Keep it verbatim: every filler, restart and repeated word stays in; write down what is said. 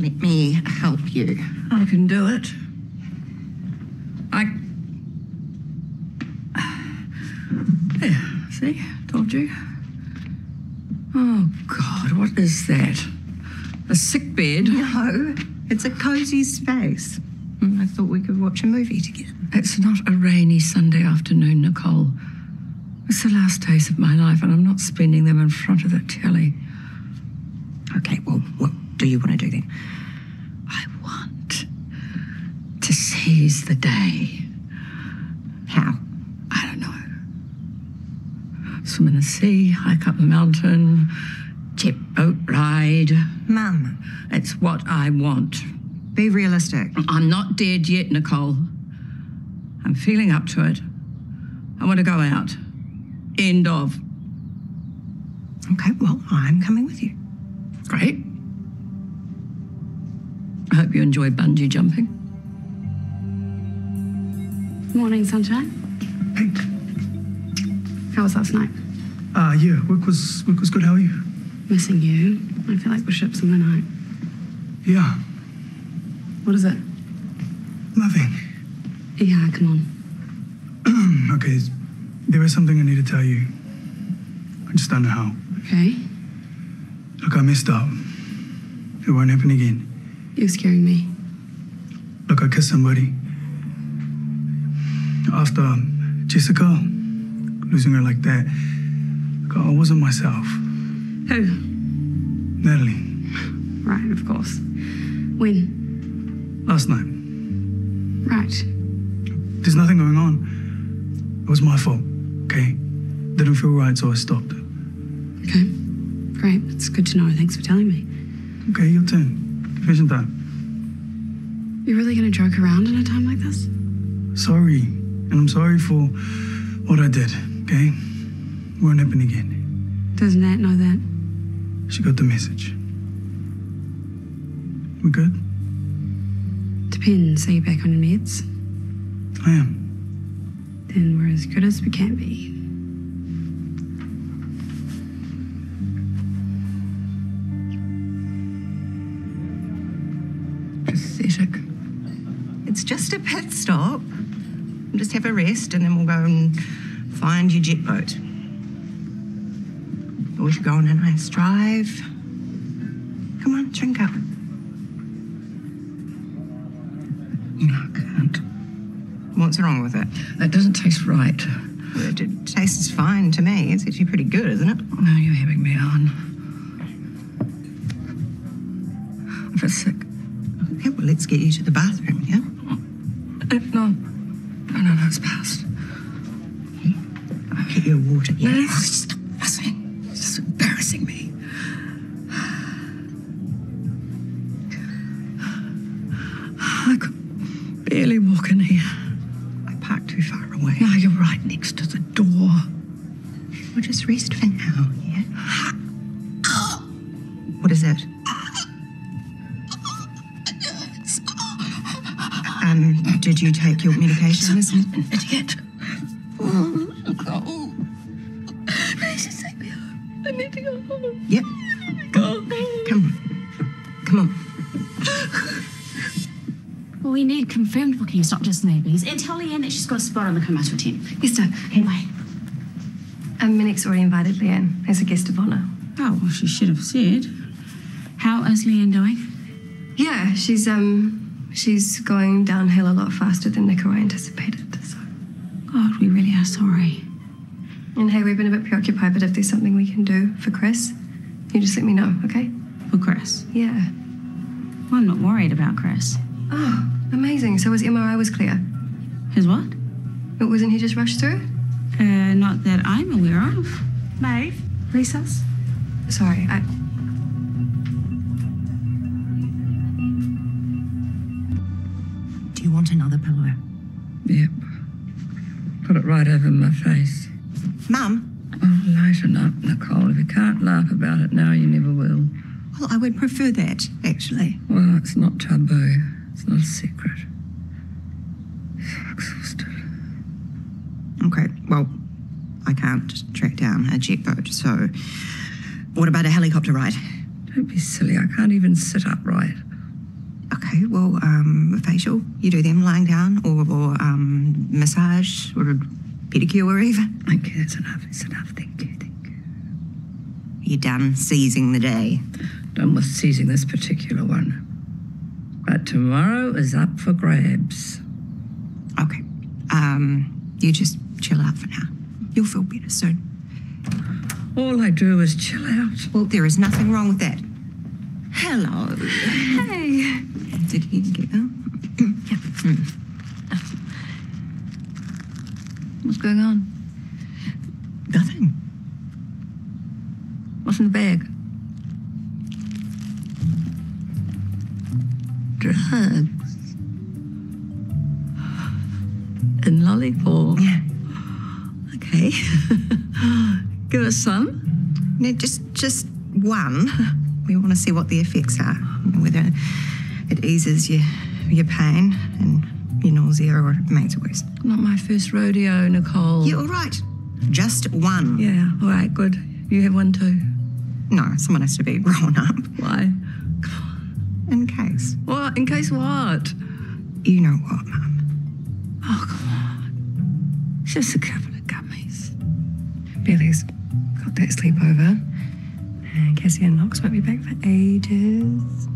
Let me help you. I can do it. I... There, see? Told you. Oh, God, what is that? A sick bed? No, it's a cosy space. I thought we could watch a movie together. It's not a rainy Sunday afternoon, Nicole. It's the last days of my life and I'm not spending them in front of the telly. Okay, well, what do you want to do then? I want to seize the day. How? I don't know. Swim in the sea, hike up the mountain, jet boat ride. Mum. It's what I want. Be realistic. I'm not dead yet, Nicole. I'm feeling up to it. I want to go out. End of. Okay, well, I'm coming with you. Great. I hope you enjoy bungee jumping. Morning, sunshine. Hey. How was last night? Ah, uh, yeah, work was work was good. How are you? Missing you. I feel like we're ships in the night. Yeah. What is it? Nothing. Yeah, come on. Okay, there is something I need to tell you. I just don't know how. Okay. Look, I messed up. It won't happen again. You're scaring me. Look, I kissed somebody. After Jessica, losing her like that, look, I wasn't myself. Who? Natalie. Right, of course. When? Last night. Right. There's nothing going on. It was my fault, okay? Didn't feel right, so I stopped. Okay. Great. It's good to know. Thanks for telling me. Okay, your turn. Vision time. You're really going to joke around in a time like this? Sorry. And I'm sorry for what I did, okay? Won't happen again. Does Nat know that? She got the message. We good? Depends. Are you back on your meds? I am. Then we're as good as we can be. Pathetic. It's just a pit stop. Just have a rest and then we'll go and find your jet boat. Or we should go on a nice drive. Come on, drink up. No, I can't. What's wrong with it? It doesn't taste right. Well, it tastes fine to me. It's actually pretty good, isn't it? No, you're having me on. I feel sick. Okay, well, let's get you to the bathroom, yeah? If not... No, no, no, it's past. Hmm? I'll get you a water. Yeah. No, stop fussing. It's just embarrassing me. I could... barely walk in here. I parked too far away. No, you're right next to the door. We'll just rest for now, yeah? What is that? Um, did you take your medication? She's an idiot. Oh, oh. Please just take me home. I need to go home. Yep. Go home. Come on. Come on. We need confirmed bookings, not just neighbours. And tell Leanne that she's got a spot on the commercial team. Yes, sir. Anyway. Um, Minnick's already invited Leanne as a guest of honour. Oh, well, she should have said. How is Leanne doing? Yeah, she's, um, she's going downhill a lot faster than Nick or I anticipated, so... God, we really are sorry. And, hey, we've been a bit preoccupied, but if there's something we can do for Chris, you just let me know, okay? For Chris? Yeah. Well, I'm not worried about Chris. Oh. Amazing. So his M R I was clear. His what? It wasn't he just rushed through? Uh, not that I'm aware of. Maeve? Lisa's? Sorry, I... Do you want another pillow? Yep. Put it right over my face. Mum? Oh, lighten up, Nicole. If you can't laugh about it now, you never will. Well, I would prefer that, actually. Well, it's not taboo. It's not a secret. I'm exhausted. Okay, well, I can't track down a jet boat, so... What about a helicopter ride? Don't be silly, I can't even sit upright. Okay, well, um, facial, you do them lying down, or, or um, massage, or a pedicure even. Okay, that's enough, that's enough, thank you, thank you. You're done seizing the day? Done with seizing this particular one. But tomorrow is up for grabs. Okay, um, you just chill out for now. You'll feel better soon. All I do is chill out. Well, there is nothing wrong with that. Hello. Hey. Did he get out? Yeah. Mm. What's going on? Nothing. What's in the bag? Drugs. And lollipop. Yeah. Okay. Give us some. No, just, just one. We want to see what the effects are, whether it eases your, your pain and your nausea or it makes it worse. Not my first rodeo, Nicole. Yeah, all right. Just one. Yeah, all right, good. You have one too? No, someone has to be grown up. Why? In case. What? In case what? You know what, Mum? Oh, come on. It's just a couple of gummies. Billy's got that sleepover. Cassie and Knox won't be back for ages.